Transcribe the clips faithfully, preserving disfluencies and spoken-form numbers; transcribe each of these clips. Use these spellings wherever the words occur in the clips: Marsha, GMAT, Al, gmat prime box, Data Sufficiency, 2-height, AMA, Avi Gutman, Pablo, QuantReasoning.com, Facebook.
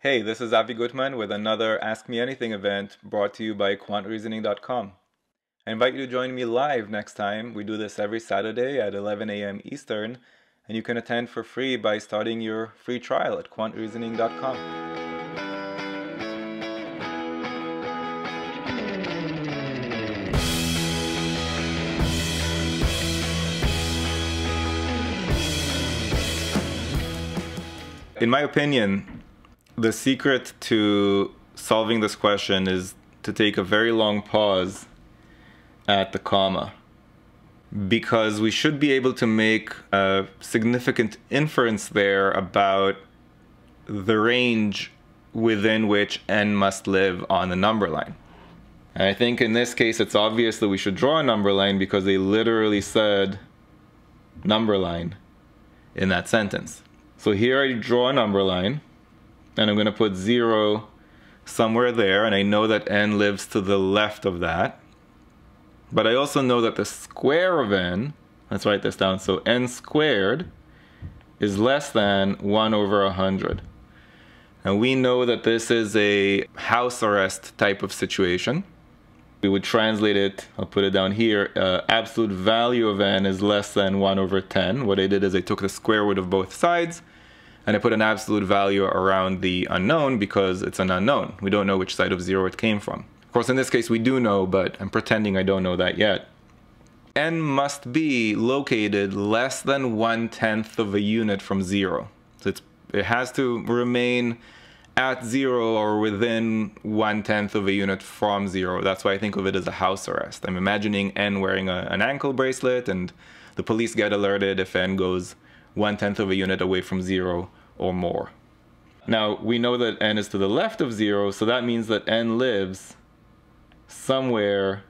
Hey, this is Avi Gutman with another Ask Me Anything event brought to you by quant reasoning dot com. I invite you to join me live next time. We do this every Saturday at eleven A M Eastern, and you can attend for free by starting your free trial at quant reasoning dot com. In my opinion, the secret to solving this question is to take a very long pause at the comma, because we should be able to make a significant inference there about the range within which n must live on the number line. And I think in this case, it's obvious that we should draw a number line because they literally said number line in that sentence. So here I draw a number line, and I'm going to put zero somewhere there, and I know that n lives to the left of that. But I also know that the square of n, let's write this down, so n squared is less than one over one hundred. And we know that this is a house arrest type of situation. We would translate it, I'll put it down here, uh, absolute value of n is less than one over ten. What I did is I took the square root of both sides, and I put an absolute value around the unknown because it's an unknown. We don't know which side of zero it came from. Of course, in this case, we do know, but I'm pretending I don't know that yet. N must be located less than one-tenth of a unit from zero. So it's, it has to remain at zero or within one-tenth of a unit from zero. That's why I think of it as a house arrest. I'm imagining N wearing a, an ankle bracelet, and the police get alerted if N goes one-tenth of a unit away from zero or more. Now, we know that N is to the left of zero, so that means that N lives somewhere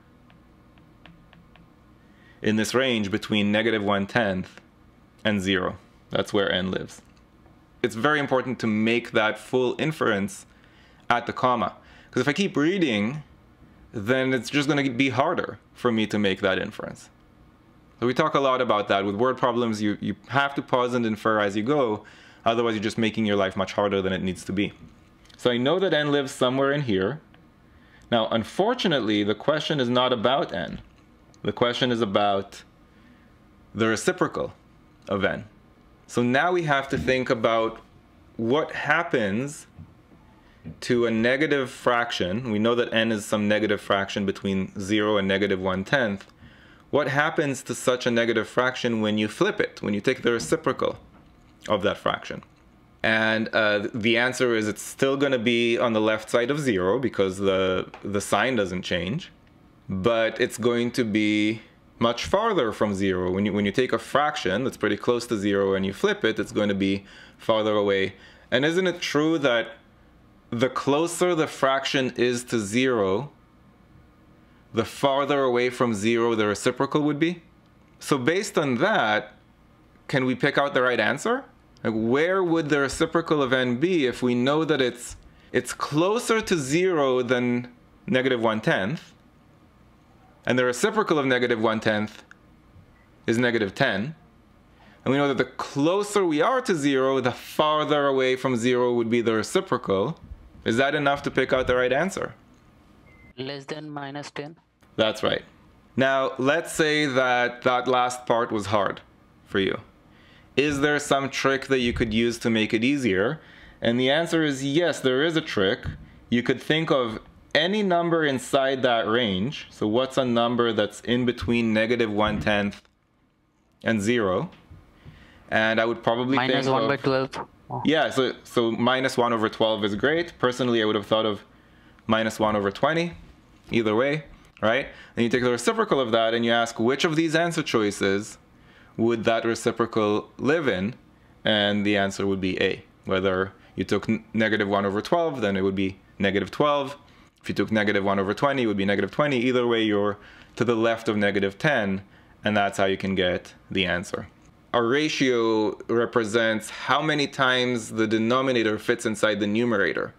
in this range between negative one-tenth and zero. That's where N lives. It's very important to make that full inference at the comma, because if I keep reading, then it's just going to be harder for me to make that inference. So we talk a lot about that. With word problems, you, you have to pause and infer as you go, otherwise you're just making your life much harder than it needs to be. So I know that n lives somewhere in here. Now, unfortunately, the question is not about n. The question is about the reciprocal of n. So now we have to think about what happens to a negative fraction. We know that n is some negative fraction between zero and negative one-tenth. What happens to such a negative fraction when you flip it, when you take the reciprocal of that fraction? And uh, the answer is it's still going to be on the left side of zero because the, the sign doesn't change, but it's going to be much farther from zero. When you, when you take a fraction that's pretty close to zero and you flip it, it's going to be farther away. And isn't it true that the closer the fraction is to zero, the farther away from zero the reciprocal would be? So based on that, can we pick out the right answer? Like, where would the reciprocal of n be if we know that it's, it's closer to zero than negative one-tenth? And the reciprocal of negative one-tenth is negative ten. And we know that the closer we are to zero, the farther away from zero would be the reciprocal. Is that enough to pick out the right answer? Less than minus ten. That's right. Now, let's say that that last part was hard for you. Is there some trick that you could use to make it easier? And the answer is yes, there is a trick. You could think of any number inside that range. So what's a number that's in between negative one-tenth and zero? And I would probably think minus one by twelve. Yeah, so, so minus one over twelve is great. Personally, I would have thought of minus one over twenty, either way, right? And you take the reciprocal of that and you ask which of these answer choices would that reciprocal live in? And the answer would be A. Whether you took negative one over twelve, then it would be negative twelve. If you took negative one over twenty, it would be negative twenty. Either way, you're to the left of negative ten, and that's how you can get the answer. A ratio represents how many times the denominator fits inside the numerator.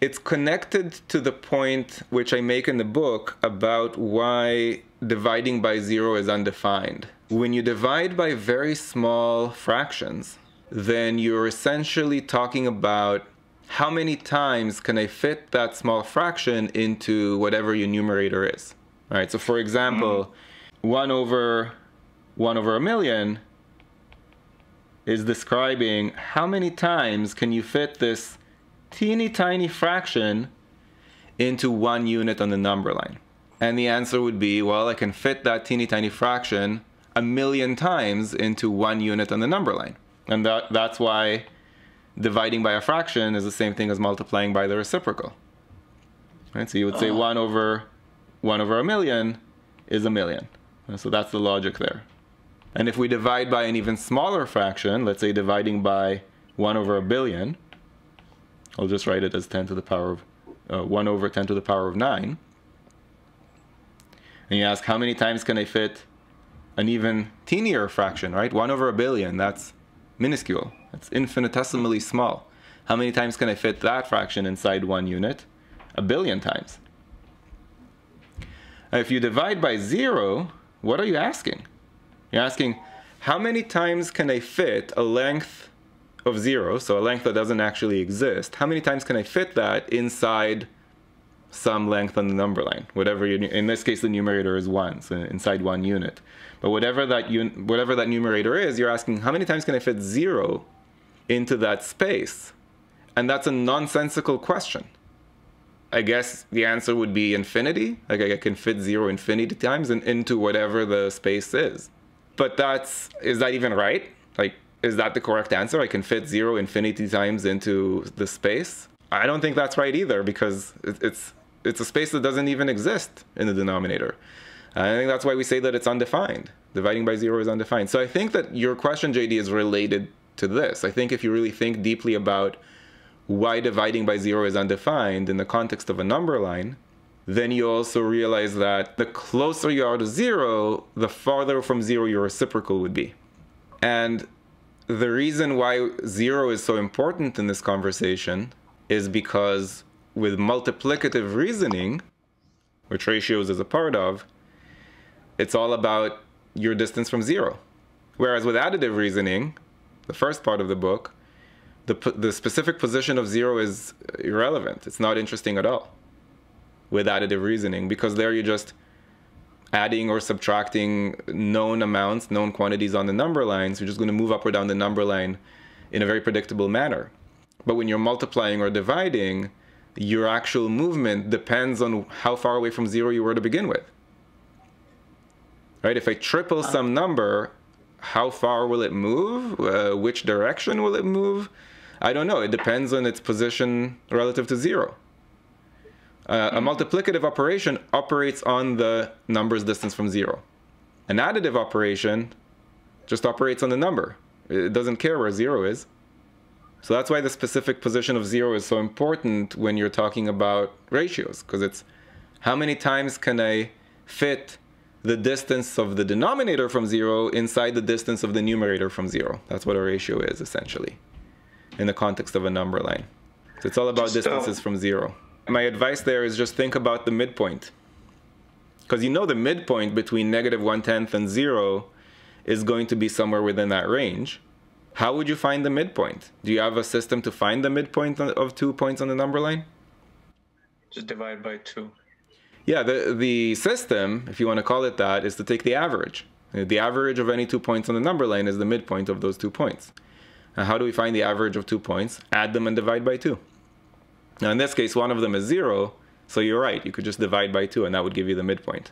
It's connected to the point which I make in the book about why dividing by zero is undefined. When you divide by very small fractions, then you're essentially talking about how many times can I fit that small fraction into whatever your numerator is? All right, so for example, one over one over a million is describing how many times can you fit this teeny tiny fraction into one unit on the number line. And the answer would be, well, I can fit that teeny tiny fraction a million times into one unit on the number line. And that, that's why dividing by a fraction is the same thing as multiplying by the reciprocal. Right? So you would say uh-huh. one over one over a million is a million. And so that's the logic there. And if we divide by an even smaller fraction, let's say dividing by one over a billion, I'll just write it as ten to the power of uh, one over ten to the power of nine. And you ask, how many times can I fit an even teenier fraction, right? One over a billion, that's minuscule. That's infinitesimally small. How many times can I fit that fraction inside one unit? A billion times. Now, if you divide by zero, what are you asking? You're asking, how many times can I fit a length of zero, so a length that doesn't actually exist, how many times can I fit that inside some length on the number line, whatever you, in this case the numerator is one, so inside one unit. But whatever that, un, whatever that numerator is, you're asking, how many times can I fit zero into that space? And that's a nonsensical question. I guess the answer would be infinity. Like I can fit zero infinity times and into whatever the space is. But that's, is that even right? Like, is that the correct answer? I can fit zero infinity times into the space? I don't think that's right either, because it's, it's a space that doesn't even exist in the denominator. And I think that's why we say that it's undefined. Dividing by zero is undefined. So I think that your question, J D, is related to this. I think if you really think deeply about why dividing by zero is undefined in the context of a number line, then you also realize that the closer you are to zero, the farther from zero your reciprocal would be. And the reason why zero is so important in this conversation is because with multiplicative reasoning, which ratios is a part of, it's all about your distance from zero. Whereas with additive reasoning, the first part of the book, the, the specific position of zero is irrelevant. It's not interesting at all with additive reasoning, because there you're just adding or subtracting known amounts, known quantities on the number line. So you're just going to move up or down the number line in a very predictable manner. But when you're multiplying or dividing, your actual movement depends on how far away from zero you were to begin with. Right? If I triple some number, how far will it move? Uh, which direction will it move? I don't know. It depends on its position relative to zero. Uh, a multiplicative operation operates on the number's distance from zero. An additive operation just operates on the number. It doesn't care where zero is. So that's why the specific position of zero is so important when you're talking about ratios, because it's how many times can I fit the distance of the denominator from zero inside the distance of the numerator from zero. That's what a ratio is, essentially, in the context of a number line. So it's all about distances from zero. My advice there is just think about the midpoint, because you know the midpoint between negative one-tenth and zero is going to be somewhere within that range. How would you find the midpoint? Do you have a system to find the midpoint of two points on the number line? Just divide by two. Yeah, the, the system, if you want to call it that, is to take the average. The average of any two points on the number line is the midpoint of those two points. Now, how do we find the average of two points? Add them and divide by two. Now, in this case, one of them is zero, so you're right. You could just divide by two, and that would give you the midpoint.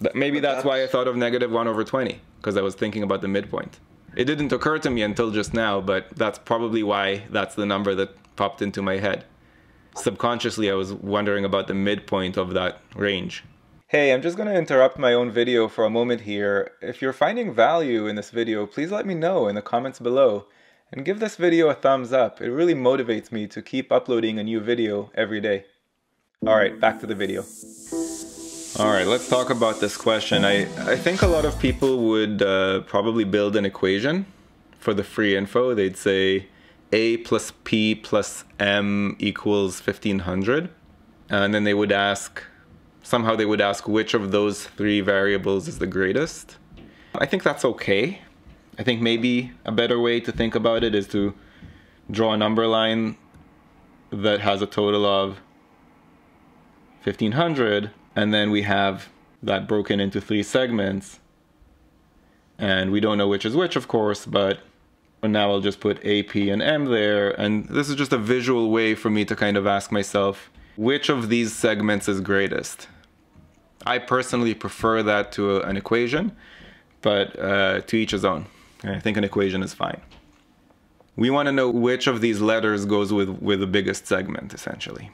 But maybe that's why I thought of negative one over twenty, because I was thinking about the midpoint. It didn't occur to me until just now, but that's probably why that's the number that popped into my head. Subconsciously, I was wondering about the midpoint of that range. Hey, I'm just going to interrupt my own video for a moment here. If you're finding value in this video, please let me know in the comments below. And give this video a thumbs up. It really motivates me to keep uploading a new video every day. Alright, back to the video. Alright, let's talk about this question. I, I think a lot of people would uh, probably build an equation for the free info. They'd say A plus P plus M equals fifteen hundred. And then they would ask, somehow they would ask which of those three variables is the greatest. I think that's okay. I think maybe a better way to think about it is to draw a number line that has a total of fifteen hundred, and then we have that broken into three segments, and we don't know which is which, of course, but now I'll just put A, P, and M there, and this is just a visual way for me to kind of ask myself, which of these segments is greatest? I personally prefer that to an equation, but uh, to each his own. I think an equation is fine. We want to know which of these letters goes with, with the biggest segment, essentially.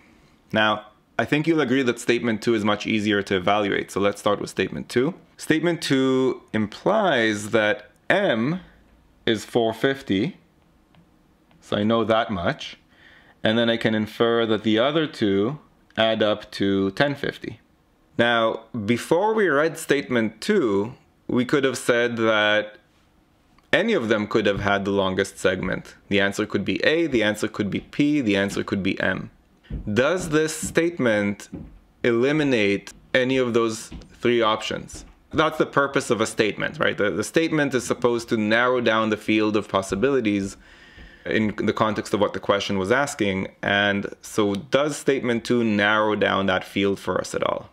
Now, I think you'll agree that statement two is much easier to evaluate, so let's start with statement two. Statement two implies that M is four hundred fifty, so I know that much, and then I can infer that the other two add up to ten fifty. Now, before we read statement two, we could have said that any of them could have had the longest segment. The answer could be A, the answer could be P, the answer could be M. Does this statement eliminate any of those three options? That's the purpose of a statement, right? The, the statement is supposed to narrow down the field of possibilities in the context of what the question was asking. And so does statement two narrow down that field for us at all?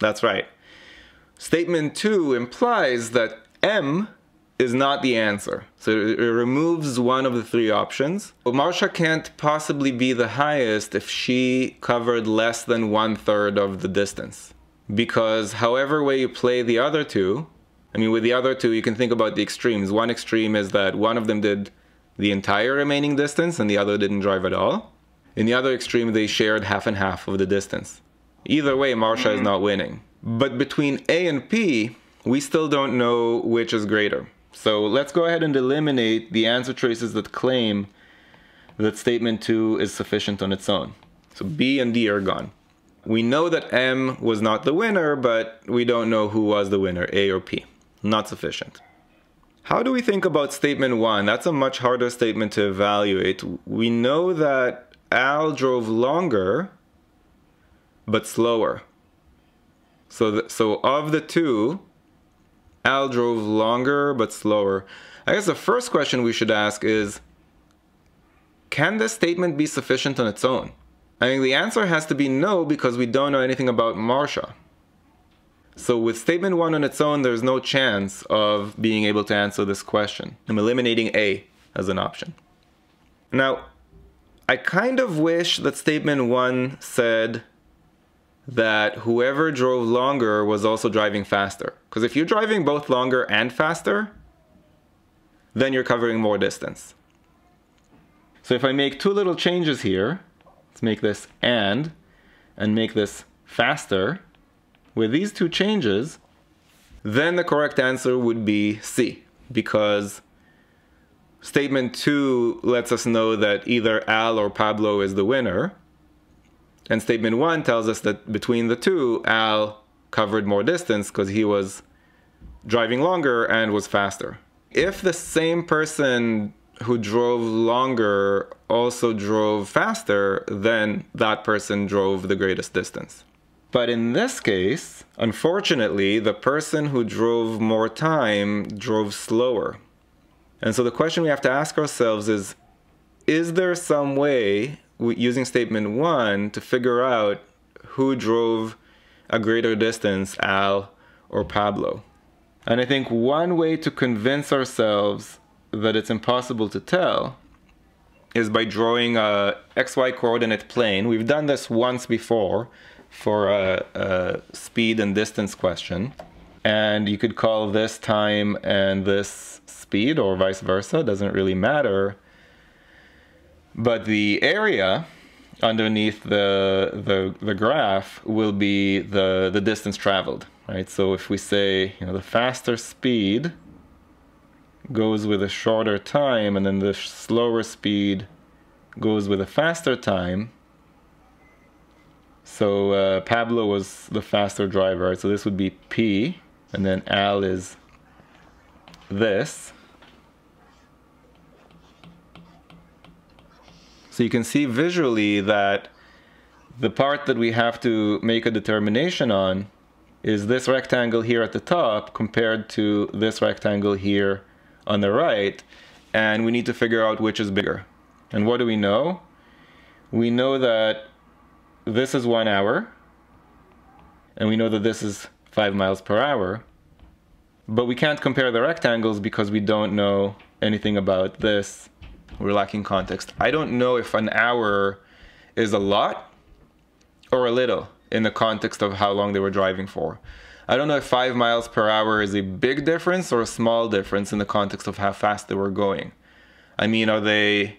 That's right. Statement two implies that M is not the answer. So it removes one of the three options. But Marsha can't possibly be the highest if she covered less than one third of the distance. Because however way you play the other two, I mean with the other two you can think about the extremes. One extreme is that one of them did the entire remaining distance and the other didn't drive at all. In the other extreme they shared half and half of the distance. Either way, Marsha is not winning. But between A and P, we still don't know which is greater. So let's go ahead and eliminate the answer traces that claim that statement two is sufficient on its own. So B and D are gone. We know that M was not the winner, but we don't know who was the winner, A or P. Not sufficient. How do we think about statement one? That's a much harder statement to evaluate. We know that Al drove longer, but slower. So, the, so of the two, Al drove longer but slower. I guess the first question we should ask is, can this statement be sufficient on its own? I think the answer has to be no, because we don't know anything about Marsha. So with statement one on its own, there's no chance of being able to answer this question. I'm eliminating A as an option. Now, I kind of wish that statement one said that whoever drove longer was also driving faster. Because if you're driving both longer and faster, then you're covering more distance. So if I make two little changes here, let's make this and, and make this faster, with these two changes, then the correct answer would be C, because statement two lets us know that either Al or Pablo is the winner, and statement one tells us that between the two, Al covered more distance because he was driving longer and was faster. If the same person who drove longer also drove faster, then that person drove the greatest distance. But in this case, unfortunately, the person who drove more time drove slower. And so the question we have to ask ourselves is, is there some way using statement one to figure out who drove a greater distance, Al or Pablo? And I think one way to convince ourselves that it's impossible to tell is by drawing a X Y coordinate plane. We've done this once before for a, a speed and distance question. And you could call this time and this speed, or vice versa, doesn't really matter. But the area underneath the, the, the graph will be the, the distance traveled, right? So if we say, you know, the faster speed goes with a shorter time, and then the slower speed goes with a faster time. So uh, Pablo was the faster driver, right? So this would be P, and then Al is this. So you can see visually that the part that we have to make a determination on is this rectangle here at the top compared to this rectangle here on the right, and we need to figure out which is bigger. And what do we know? we know that this is one hour, and we know that this is five miles per hour, but we can't compare the rectangles because we don't know anything about this. We're lacking context. I don't know if an hour is a lot or a little in the context of how long they were driving for. I don't know if five miles per hour is a big difference or a small difference in the context of how fast they were going. I mean, are they...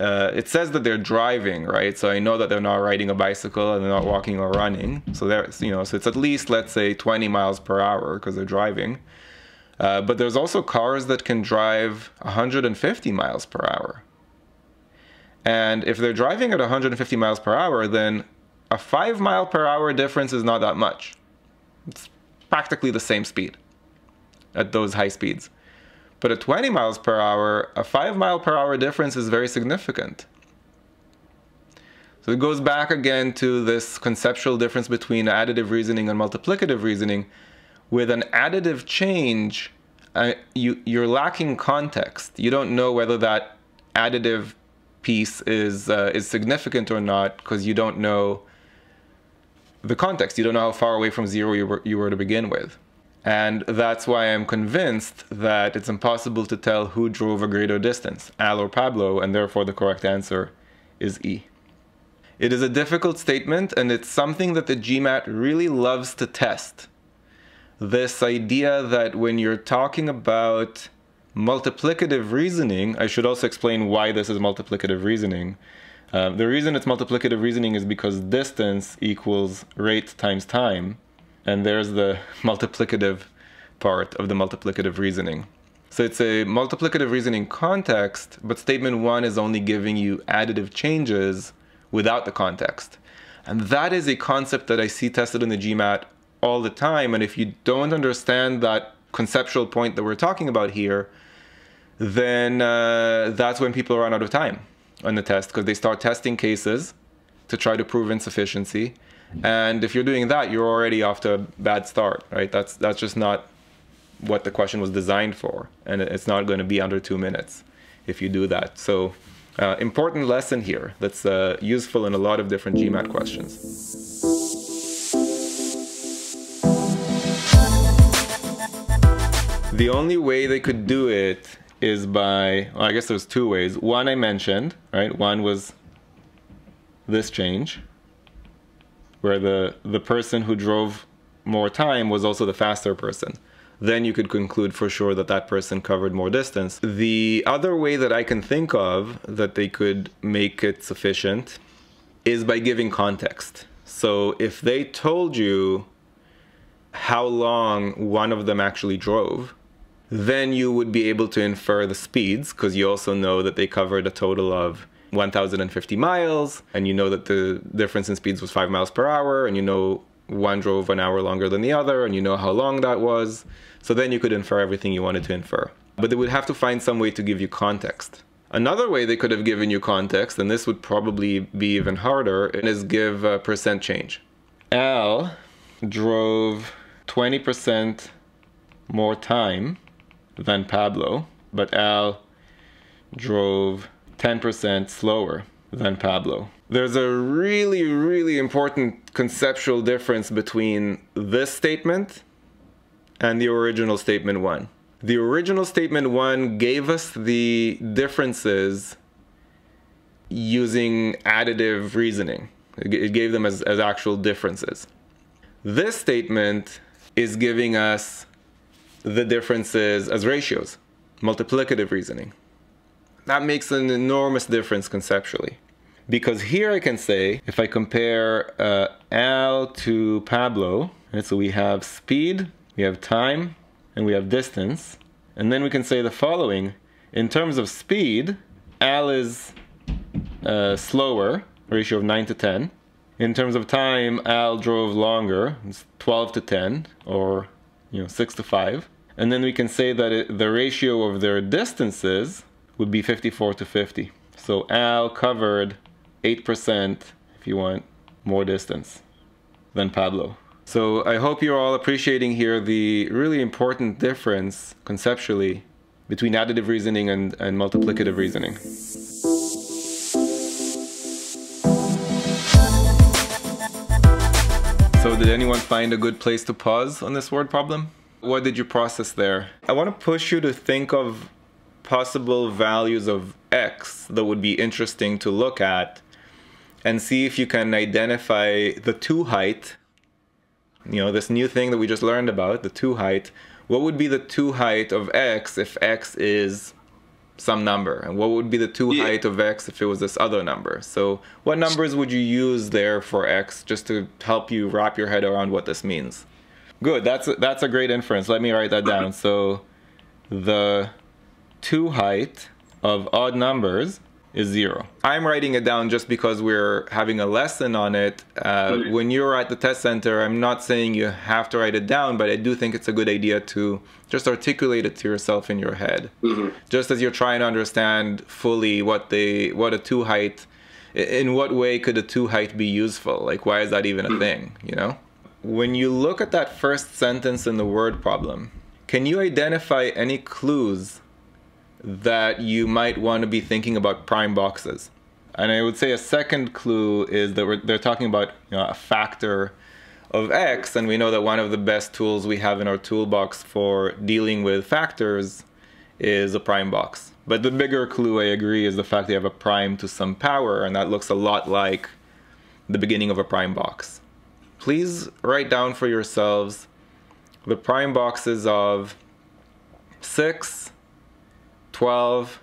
Uh, it says that they're driving, right? So I know that they're not riding a bicycle and they're not walking or running. So there's, you know, so it's at least, let's say, twenty miles per hour because they're driving. Uh, but there's also cars that can drive one hundred fifty miles per hour. And if they're driving at one hundred fifty miles per hour, then a five mile per hour difference is not that much. It's practically the same speed at those high speeds. But at twenty miles per hour, a five mile per hour difference is very significant. So it goes back again to this conceptual difference between additive reasoning and multiplicative reasoning. With an additive change, uh, you, you're lacking context. You don't know whether that additive piece is, uh, is significant or not because you don't know the context. You don't know how far away from zero you were, you were to begin with. And that's why I'm convinced that it's impossible to tell who drove a greater distance, Al or Pablo, and therefore the correct answer is E. It is a difficult statement, and it's something that the GMAT really loves to test. This idea that when you're talking about multiplicative reasoning, I should also explain why this is multiplicative reasoning. Uh, the reason it's multiplicative reasoning is because distance equals rate times time. And there's the multiplicative part of the multiplicative reasoning. So it's a multiplicative reasoning context, but statement one is only giving you additive changes without the context. And that is a concept that I see tested in the GMAT all the time. And if you don't understand that conceptual point that we're talking about here, then uh, that's when people run out of time on the test, because they start testing cases to try to prove insufficiency. And if you're doing that, you're already off to a bad start, right? That's, that's just not what the question was designed for. And it's not going to be under two minutes if you do that. So uh, important lesson here that's uh, useful in a lot of different GMAT questions. The only way they could do it is by, well, I guess there's two ways. One I mentioned, right? One was this change, where the, the person who drove more time was also the faster person. Then you could conclude for sure that that person covered more distance. The other way that I can think of that they could make it sufficient is by giving context. So if they told you how long one of them actually drove, then you would be able to infer the speeds, because you also know that they covered a total of one thousand fifty miles, and you know that the difference in speeds was five miles per hour, and you know one drove an hour longer than the other, and you know how long that was. So then you could infer everything you wanted to infer. But they would have to find some way to give you context. Another way they could have given you context, and this would probably be even harder, is give a percent change. Al drove twenty percent more time than Pablo, but Al drove ten percent slower than Pablo. There's a really, really important conceptual difference between this statement and the original statement one. The original statement one gave us the differences using additive reasoning. It gave them as, as actual differences. This statement is giving us the differences as ratios, multiplicative reasoning. That makes an enormous difference conceptually. Because here I can say, if I compare uh, Al to Pablo, right, so we have speed, we have time, and we have distance. And then we can say the following. In terms of speed, Al is uh, slower, ratio of nine to ten. In terms of time, Al drove longer, it's twelve to ten, or you know, six to five. And then we can say that it, the ratio of their distances would be fifty-four to fifty. So Al covered eight percent, if you want, more distance than Pablo. So I hope you're all appreciating here the really important difference conceptually between additive reasoning and, and multiplicative reasoning. So did anyone find a good place to pause on this word problem? What did you process there? I want to push you to think of possible values of X that would be interesting to look at and see if you can identify the two height, you know, this new thing that we just learned about, the two height. What would be the two height of X if X is some number? And what would be the two yeah. height of X if it was this other number? So what numbers would you use there for X just to help you wrap your head around what this means? Good, that's a, that's a great inference. Let me write that down. So the two height of odd numbers is zero. I'm writing it down just because we're having a lesson on it. Uh, when you're at the test center, I'm not saying you have to write it down, but I do think it's a good idea to just articulate it to yourself in your head. Mm-hmm. Just as you're trying to understand fully what the, what a two height, in what way could a two height be useful? Like, why is that even a thing, you know? When you look at that first sentence in the word problem, can you identify any clues that you might want to be thinking about prime boxes? And I would say a second clue is that we're, they're talking about, you know, a factor of X, and we know that one of the best tools we have in our toolbox for dealing with factors is a prime box. But the bigger clue, I agree, is the fact that you have a prime to some power, and that looks a lot like the beginning of a prime box. Please write down for yourselves the prime boxes of six, twelve,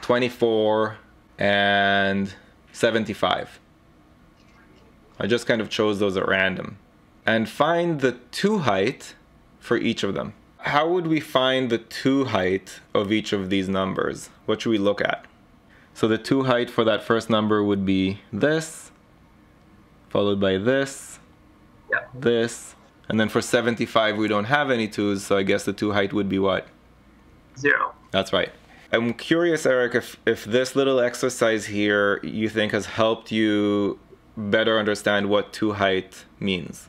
twenty-four, and seventy-five. I just kind of chose those at random. And find the two height for each of them. How would we find the two height of each of these numbers? What should we look at? So the two height for that first number would be this, followed by this, this, and then for seventy-five we don't have any twos, so I guess the two height would be what? Zero. That's right. I'm curious, Eric, if, if this little exercise here you think has helped you better understand what two height means.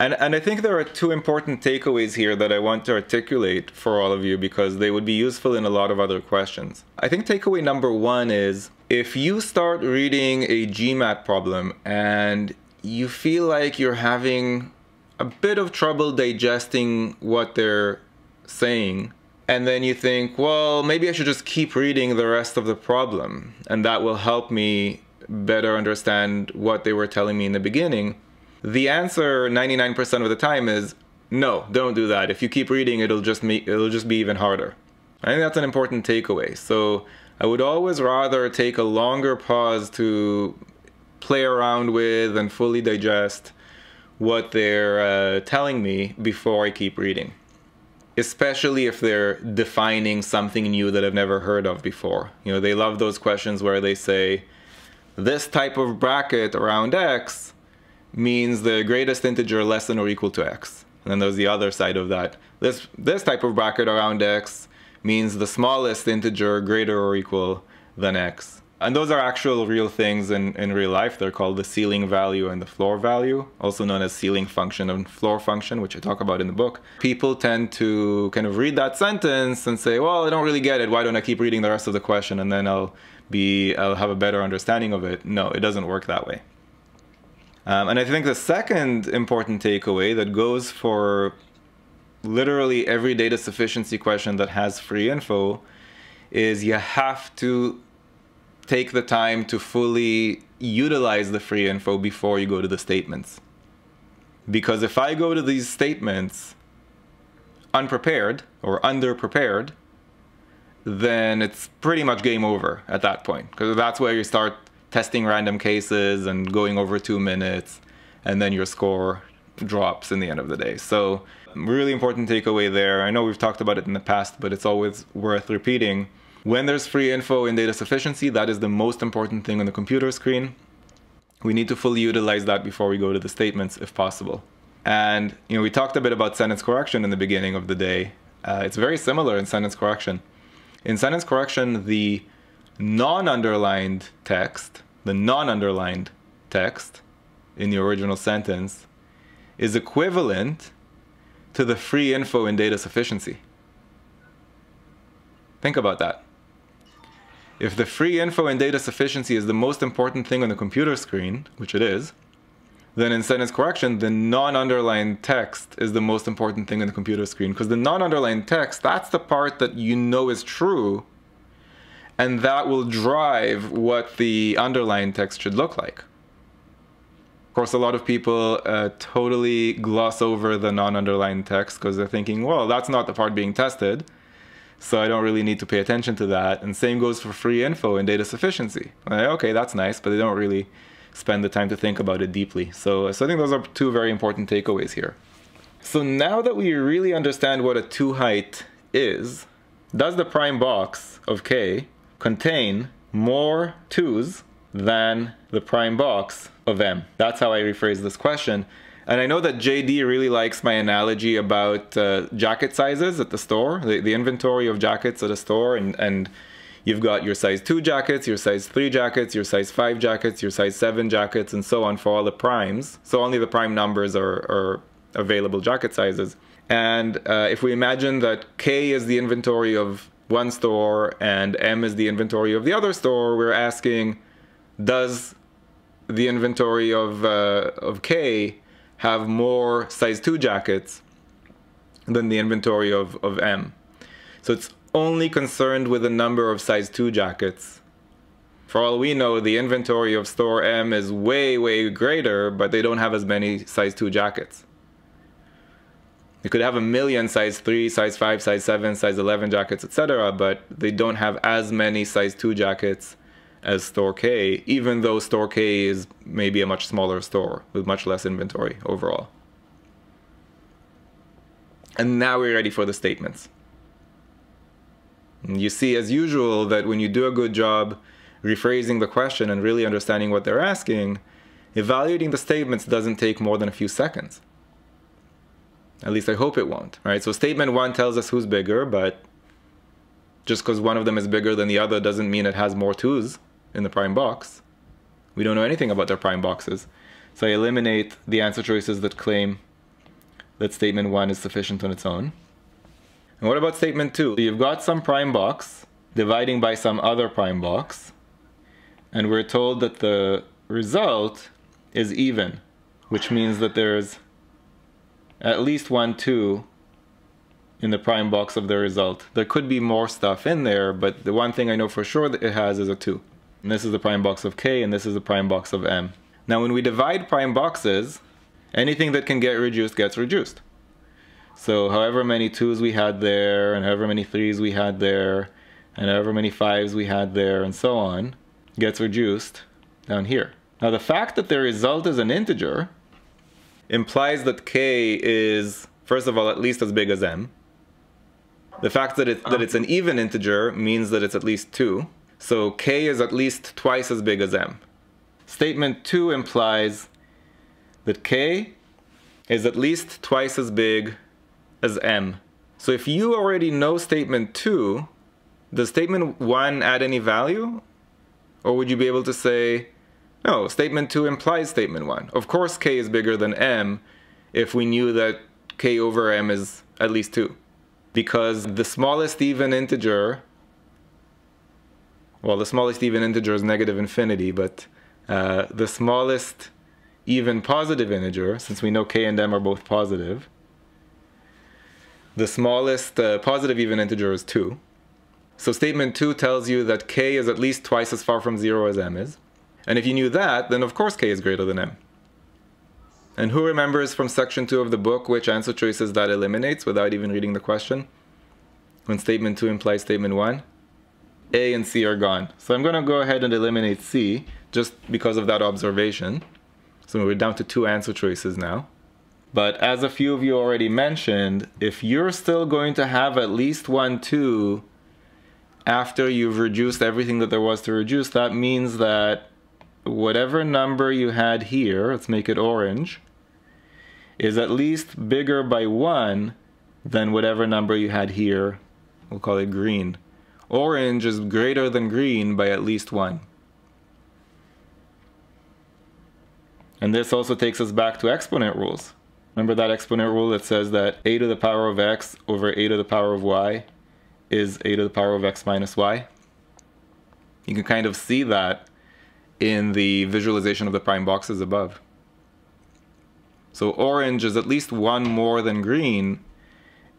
And, and I think there are two important takeaways here that I want to articulate for all of you because they would be useful in a lot of other questions. I think takeaway number one is, if you start reading a G MAT problem and you feel like you're having a bit of trouble digesting what they're saying, and then you think, well, maybe I should just keep reading the rest of the problem, and that will help me better understand what they were telling me in the beginning, the answer ninety-nine percent of the time is, no, don't do that. If you keep reading, it'll just, make, it'll just be even harder. I think that's an important takeaway. So I would always rather take a longer pause to play around with and fully digest what they're uh, telling me before I keep reading. Especially if they're defining something new that I've never heard of before. You know, they love those questions where they say, this type of bracket around X means the greatest integer less than or equal to X. And then there's the other side of that. This, this type of bracket around X means the smallest integer greater or equal than X. And those are actual real things in, in real life. They're called the ceiling value and the floor value, also known as ceiling function and floor function, which I talk about in the book. People tend to kind of read that sentence and say, well, I don't really get it. Why don't I keep reading the rest of the question and then I'll, be, I'll have a better understanding of it? No, it doesn't work that way. Um, and I think the second important takeaway that goes for literally every data sufficiency question that has free info is you have to take the time to fully utilize the free info before you go to the statements. Because if I go to these statements unprepared or underprepared, then it's pretty much game over at that point. Because that's where you start testing random cases and going over two minutes, and then your score drops in the end of the day. So really important takeaway there. I know we've talked about it in the past, but it's always worth repeating. When there's free info in data sufficiency, that is the most important thing on the computer screen. We need to fully utilize that before we go to the statements, if possible. And, you know, we talked a bit about sentence correction in the beginning of the day. Uh, it's very similar in sentence correction. In sentence correction, the non-underlined text, the non-underlined text in the original sentence is equivalent to the free info in data sufficiency. Think about that. If the free info in data sufficiency is the most important thing on the computer screen, which it is, then in sentence correction, the non-underlined text is the most important thing on the computer screen, because the non-underlined text, that's the part that you know is true, and that will drive what the underlined text should look like. Of course, a lot of people uh, totally gloss over the non-underlined text because they're thinking, well, that's not the part being tested, so I don't really need to pay attention to that. And same goes for free info and data sufficiency. Like, okay, that's nice, but they don't really spend the time to think about it deeply. So, so I think those are two very important takeaways here. So now that we really understand what a two-height is, does the prime box of K contain more twos than the prime box of M? That's how I rephrase this question. And I know that J D really likes my analogy about uh, jacket sizes at the store, the, the inventory of jackets at a store, and, and you've got your size two jackets, your size three jackets, your size five jackets, your size seven jackets, and so on for all the primes. So only the prime numbers are, are available jacket sizes. And uh, if we imagine that K is the inventory of one store and M is the inventory of the other store, we're asking, does the inventory of, uh, of K have more size two jackets than the inventory of, of M? So it's only concerned with the number of size two jackets. For all we know, the inventory of store M is way, way greater, but they don't have as many size two jackets. You could have a million size three, size five, size seven, size eleven jackets, et cetera, but they don't have as many size two jackets as store K, even though store K is maybe a much smaller store with much less inventory overall. And now we're ready for the statements. And you see, as usual, that when you do a good job rephrasing the question and really understanding what they're asking, evaluating the statements doesn't take more than a few seconds. At least I hope it won't, right? So statement one tells us who's bigger, but just because one of them is bigger than the other doesn't mean it has more twos in the prime box. We don't know anything about their prime boxes. So I eliminate the answer choices that claim that statement one is sufficient on its own. And what about statement two? You've got some prime box dividing by some other prime box, and we're told that the result is even, which means that there's at least one two in the prime box of the result. There could be more stuff in there, but the one thing I know for sure that it has is a two. And this is the prime box of K, and this is the prime box of M. Now when we divide prime boxes, anything that can get reduced gets reduced. So however many twos we had there, and however many threes we had there, and however many fives we had there, and so on, gets reduced down here. Now the fact that the result is an integer implies that K is, first of all, at least as big as M. The fact that, it, that it's an even integer means that it's at least two. So K is at least twice as big as M. Statement two implies that K is at least twice as big as M. So if you already know statement two, does statement one add any value? Or would you be able to say, no, statement two implies statement one. Of course K is bigger than M if we knew that K over M is at least two. Because the smallest even integer, well, the smallest even integer is negative infinity, but uh, the smallest even positive integer, since we know K and M are both positive, the smallest uh, positive even integer is two. So statement two tells you that K is at least twice as far from zero as M is. And if you knew that, then of course K is greater than M. And who remembers from section two of the book which answer choices that eliminates without even reading the question? When statement two implies statement one, A and C are gone. So I'm going to go ahead and eliminate C just because of that observation. So we're down to two answer choices now. But as a few of you already mentioned, if you're still going to have at least one two after you've reduced everything that there was to reduce, that means that whatever number you had here, let's make it orange, is at least bigger by one than whatever number you had here. We'll call it green. Orange is greater than green by at least one. And this also takes us back to exponent rules. Remember that exponent rule that says that a to the power of x over a to the power of y is a to the power of x minus y? You can kind of see that in the visualization of the prime boxes above. So orange is at least one more than green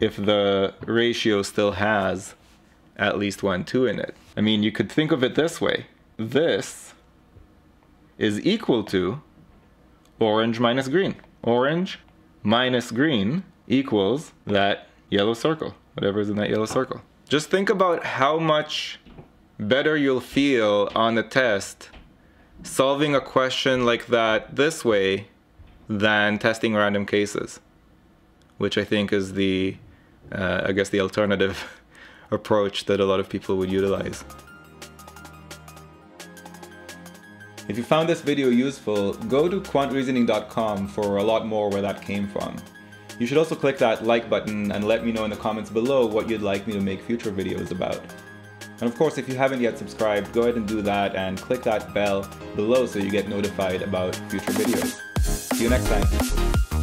if the ratio still has at least one two in it. I mean, you could think of it this way. This is equal to orange minus green. Orange minus green equals that yellow circle, whatever is in that yellow circle. Just think about how much better you'll feel on the test solving a question like that this way than testing random cases, which I think is the, uh, I guess the alternative approach that a lot of people would utilize. If you found this video useful, go to quant reasoning dot com for a lot more where that came from. You should also click that like button and let me know in the comments below what you'd like me to make future videos about. And of course, if you haven't yet subscribed, go ahead and do that and click that bell below so you get notified about future videos. See you next time.